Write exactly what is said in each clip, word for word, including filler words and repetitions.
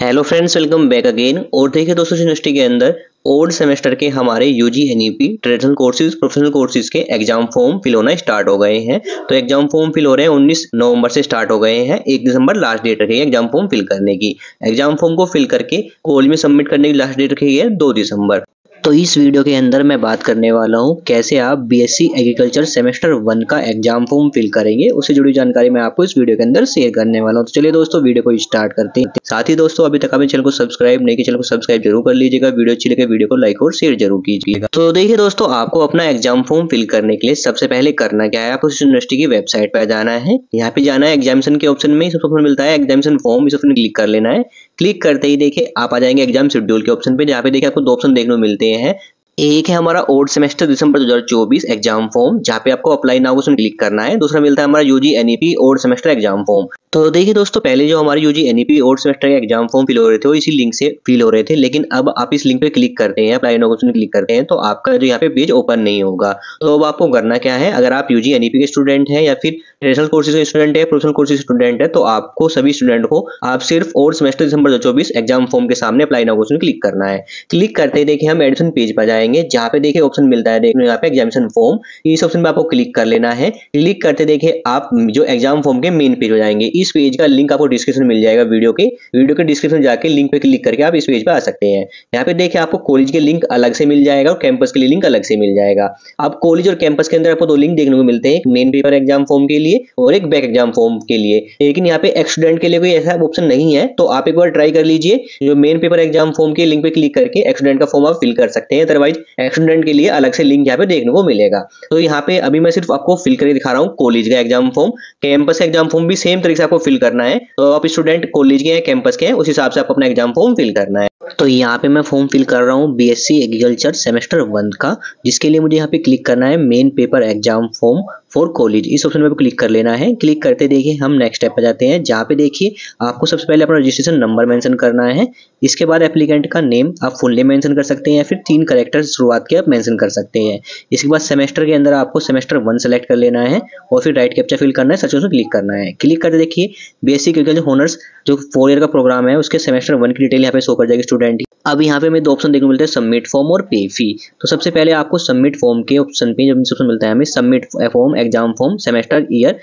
Hello friends, welcome back again. और देखिए दोस्तों, यूनिवर्सिटी के अंदर ओल्ड सेमेस्टर के हमारे UG NEP traditional courses, professional courses के एग्जाम फॉर्म फिल होना स्टार्ट हो गए हैं। तो एग्जाम फॉर्म फिल हो रहे हैं उन्नीस नवंबर से स्टार्ट हो गए हैं। एक दिसंबर लास्ट डेट रखी है एग्जाम फॉर्म फिल करने की। एग्जाम फॉर्म को फिल करके कॉलेज में सबमिट करने की लास्ट डेट रखी है दो दिसंबर। तो इस वीडियो के अंदर मैं बात करने वाला हूं कैसे आप बीएससी एग्रीकल्चर सेमेस्टर वन का एग्जाम फॉर्म फिल करेंगे, उससे जुड़ी जानकारी मैं आपको इस वीडियो के अंदर शेयर करने वाला हूं। तो चलिए दोस्तों, वीडियो को स्टार्ट करते हैं। साथ ही दोस्तों, अभी तक आपने चैनल को सब्सक्राइब नहीं किया, चैनल को सब्सक्राइब जरूर कर लीजिएगा। वीडियो अच्छी लगे वीडियो को लाइक और शेयर जरूर कीजिएगा। तो देखिए दोस्तों, आपको अपना एग्जाम फॉर्म फिल करने के लिए सबसे पहले करना क्या है, आपको यूनिवर्सिटी की वेबसाइट पर जाना है। यहाँ पे जाना है, एग्जामिनेशन के ऑप्शन में सबसे मिलता है एग्जामिनेशन फॉर्म, इस ऑप्शन क्लिक कर लेना है। क्लिक करते ही देखिए आप आ जाएंगे एग्जाम शेड्यूल के ऑप्शन पे, जहाँ पे देखिए आपको दो ऑप्शन देखने को मिलते हैं। एक है हमारा ओल्ड सेमेस्टर दिसंबर दो हज़ार चौबीस एग्जाम फॉर्म, जहाँ पे आपको अप्लाई नाउ उसमें क्लिक करना है। दूसरा मिलता है हमारा UG NEP old semester exam form. तो देखिए दोस्तों, पहले जो हमारे यूजी एनईपी ओल्ड सेमेस्टर के एग्जाम फॉर्म फिल हो रहे थे वो इसी लिंक से फिल हो रहे थे, लेकिन अब आप इस लिंक पे क्लिक करते हैं, अप्लाई नाउ ऑप्शन क्लिक करते हैं तो आपका जो यहाँ पे पेज ओपन नहीं होगा। तो अब आपको करना क्या है, अगर आप यूजी एनईपी के स्टूडेंट है या फिर ट्रेडिशनल कोर्सेज के स्टूडेंट है, प्रोफेशनल कोर्सेज स्टूडेंट है, तो आपको सभी स्टूडेंट को आप सिर्फ ओल्ड सेमेस्टर दिसंबर दो चौबीस एग्जाम फॉर्म के सामने अप्लाई नाउ ऑप्शन क्लिक करना है। क्लिक करते ही देखिए हम एडमिशन पेज पर जाएंगे, जहाँ पे देखिए ऑप्शन मिलता है यहाँ पे एग्जामिनेशन फॉर्म, इस ऑप्शन पे आपको क्लिक कर लेना है। क्लिक करते देखिए आप जो एग्जाम फॉर्म के मेन पेज हो जाएंगे। इस पेज का लिंक आपको डिस्क्रिप्शन मिल जाएगा वीडियो के, वीडियो के डिस्क्रिप्शन जाके लिंक पे क्लिक करके आप इस पेज पे आ सकते हैं। यहाँ पे देखिए आपको कॉलेज के लिंक अलग से मिल जाएगा और कैंपस के लिए लिंक अलग से मिल जाएगा। आप कॉलेज और कैंपस के अंदर आपको दो लिंक देखने को मिलते हैं, एक मेन पेपर एग्जाम फॉर्म के लिए और एक बैक एग्जाम फॉर्म के लिए। लेकिन यहाँ पे स्टूडेंट के लिए कोई ऐसा ऑप्शन नहीं है, तो आप एक बार ट्राई कर लीजिए, जो मेन पेपर एग्जाम फॉर्म के लिंक पे क्लिक करके स्टूडेंट का फॉर्म आप फिल कर सकते हैं। अदरवाइज स्टूडेंट के लिए अलग से लिंक यहाँ पे देखने को मिलेगा। तो यहाँ पे अभी मैं सिर्फ आपको फिल करके दिखा रहा हूँ कॉलेज का exam form. Campus exam form भी सेम तरीके से आपको फिल करना है। तो आप स्टूडेंट कॉलेज के हैं कैंपस के हैं, उस हिसाब से आप अपना एग्जाम फॉर्म फिल करना है। तो यहाँ पे मैं फॉर्म फिल कर रहा हूँ बीएससी एग्रीकल्चर सेमेस्टर वन का, जिसके लिए मुझे यहाँ पे क्लिक करना है main paper exam form for college, इस ऑप्शन पे क्लिक कर लेना है। क्लिक करते देखिए हम नेक्स्ट स्टेप पर जाते हैं, जहाँ पे देखिए आपको सबसे पहले अपना रजिस्ट्रेशन नंबर मेंशन करना है। इसके बाद एप्लीकेंट का नेम आप फुल नेम मेंशन कर सकते हैं या फिर तीन कैरेक्टर शुरुआत के आप मेंशन कर सकते हैं। इसके बाद सेमेस्टर के अंदर आपको सेमेस्टर वन सेलेक्ट कर लेना है और फिर राइट कैप्चा फिल करना है, सर्च ऑप्शन क्लिक करना है। क्लिक करते देखिए बीएससी एग्रीकल्चर ऑनर्स जो फोर ईयर का प्रोग्राम है उसके सेमेस्टर वन की डिटेल यहाँ पे शो कर जाएगी स्टूडेंट। अब यहाँ पे हमें दो ऑप्शन देखने को मिलते हैं, सबमिट फॉर्म और पे फी। तो सबसे पहले आपको सबमिट फॉर्म के ऑप्शन पे जब ऑप्शन मिलता है हमें submit form exam form semester year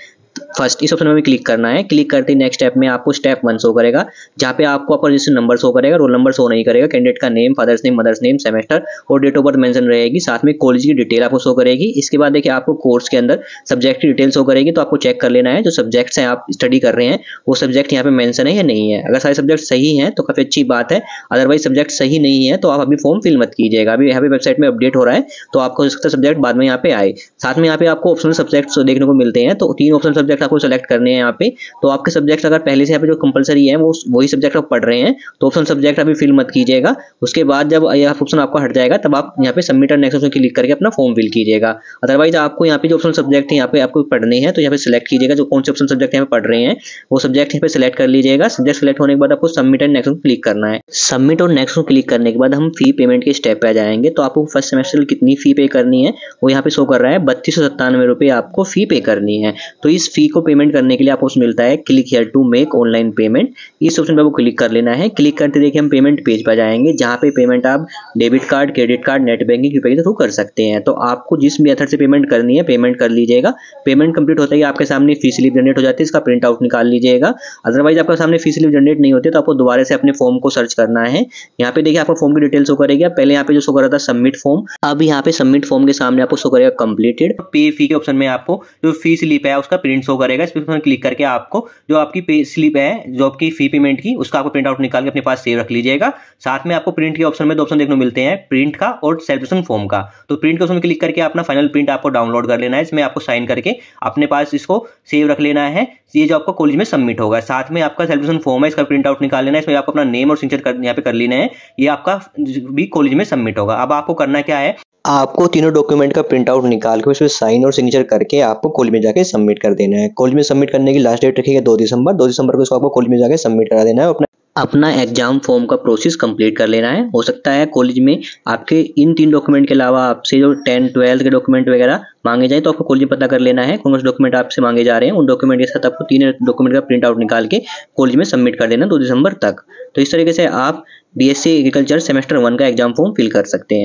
first, इस ऑप्शन में भी क्लिक करना है। क्लिक करते ही नेक्स्ट स्टेप में आपको स्टेप वन शो करेगा, जहाँ पे आपको आपका रजिस्ट्रेशन नंबर शो करेगा, रोल नंबर शो नहीं करेगा। कैंडिडेट का name, father's name, mother's name, semester और डेट ऑफ बर्थ मेंशन रहेगी, साथ में कॉलेज की डिटेल आपको शो करेगी। इसके बाद देखिए आपको कोर्स के अंदर सब्जेक्ट की डिटेल शो करेगी, तो आपको चेक कर लेना है जो सब्जेक्ट्स हैं आप स्टडी कर रहे हैं वो सब्जेक्ट यहाँ पे मेंशन है या नहीं है। अगर सारे सब्जेक्ट सही है तो काफी अच्छी बात है, अदरवाइज सब्जेक्ट सही नहीं है तो आप अभी फॉर्म फिल मत कीजिएगा। अभी यहाँ पे वेबसाइट में अपडेट हो रहा है तो आपको इसका सब्जेक्ट बाद में यहाँ पे आए। साथ में यहाँ पे आपको ऑप्शनल सब्जेक्ट देखने को मिलते हैं, तो तीन ऑप्शन सब्जेक्ट आपको सेलेक्ट करने हैं यहाँ पे। तो आपके सब्जेक्ट अगर पहले से यहाँ पे जो कंपलसरी है वो वही सब्जेक्ट आप पढ़ रहे हैं तो ऑप्शन सब्जेक्ट अभी फिल मत कीजिएगा। उसके बाद जब यह ऑप्शन आपका हट जाएगा तब आप यहाँ पे सबमिट और नेक्स्ट ऑप्शन क्लिक करके अपना फॉर्म फिल कीजिएगा। अदरवाइज आपको यहाँ पे जो ऑप्शन सब्जेक्ट है यहाँ पे आपको पढ़ने हैं तो यहाँ पे सेलेक्ट कीजिएगा, जो कौन से ऑप्शन सब्जेक्ट यहाँ पे पढ़ रहे हैं वो सब्जेक्ट यहाँ पे सेलेक्ट कर लीजिएगा। सब्जेक्ट सेलेक्ट होने के बाद आपको सबमिट एंड नेक्स्ट क्लिक करना है। सबमिट और नेक्स्ट क्लिक करने के बाद हम फी पेमेंट के स्टेप पे जाएंगे, तो आपको फर्स्ट सेमेस्टर कितनी फी पे करनी है वो यहाँ पे शो कर रहा है, बत्तीस सौ सत्तानवे रुपए आपको फी पे करनी है। तो इस फी को पेमेंट करने के लिए आपको मिलता है click here to make online payment, इस ऑप्शन पे आपको क्लिक कर लेना है। क्लिक करते देखिए हम पेमेंट पेज पर जाएंगे, जहां पे पेमेंट आप debit card, credit card, net banking UPI के थ्रू कर सकते हैं। तो आपको जिस मेथड से पेमेंट करनी है पेमेंट कर लीजिएगा। पेमेंट कंप्लीट होते ही आपके सामने फी स्लिप जनरेट हो जाती है, इसका प्रिंट आउट निकाल लीजिएगा। अदरवाइज आपके सामने फी स्लिप जनरेट नहीं होती तो आपको दोबारा से अपने फॉर्म को सर्च करना है। यहाँ पे देखिए आपको फॉर्म की डिटेल शो करेगी, पहले यहाँ पे जो शो कर रहा था सबमिट फॉर्म, अब यहाँ पे सबमिट फॉर्म के सामने आपको शो करेगा कंप्लीटेड। पे फी के ऑप्शन में आपको जो फी स्लिप है उसका प्रिंट शो करेगा, इस पर क्लिक करके आपको जो आपकी पे स्लिप है जो आपकी फी पेमेंट की उसका आपको प्रिंट आउट निकाल के अपने पास सेव रख लीजिएगा। साथ में आपको प्रिंट के ऑप्शन में दो ऑप्शन देखने को मिलते हैं, प्रिंट का और सेलेक्शन फॉर्म का। तो प्रिंट के ऑप्शन में क्लिक करके अपना फाइनल प्रिंट आपको डाउनलोड कर लेना है, इसमें आपको साइन करके अपने पास इसको सेव रख लेना है। ये जो आपको कॉलेज में सबमिट होगा, साथ में आपका सेलेक्शन फॉर्म है इसका प्रिंट आउट निकाल लेना है, इसमें आपको अपना नेम और सिग्नेचर यहाँ पे कर लेना है। ये आपका भी कॉलेज में सबमिट होगा। अब आपको करना क्या है, आपको तीनों डॉक्यूमेंट का प्रिंट आउट निकाल के उसमें साइन और सिग्नेचर करके आपको कॉलेज में जाके सबमिट कर देना है। कॉलेज में सबमिट करने की लास्ट डेट रखी है दो दिसंबर दो दिसंबर को इसको आपको कॉलेज में जाके सबमिट करा देना है। अपना अपना एग्जाम फॉर्म का प्रोसेस कंप्लीट कर लेना है। हो सकता है कॉलेज में आपके इन तीन डॉक्यूमेंट के अलावा आपसे जो टेंथ ट्वेल्थ के डॉक्यूमेंट वगैरह मांगे जाए, तो आपको कॉलेज में पता कर लेना है कौन से डॉक्यूमेंट आपसे मांगे जा रहे हैं। उन डॉक्यूमेंट के साथ आपको तीन डॉक्यूमेंट का प्रिंट आउट निकाल के कॉलेज में सबमिट कर देना दो दिसंबर तक। तो इस तरीके से आप B S C agriculture semester one का एग्जाम फॉर्म फिल कर सकते हैं।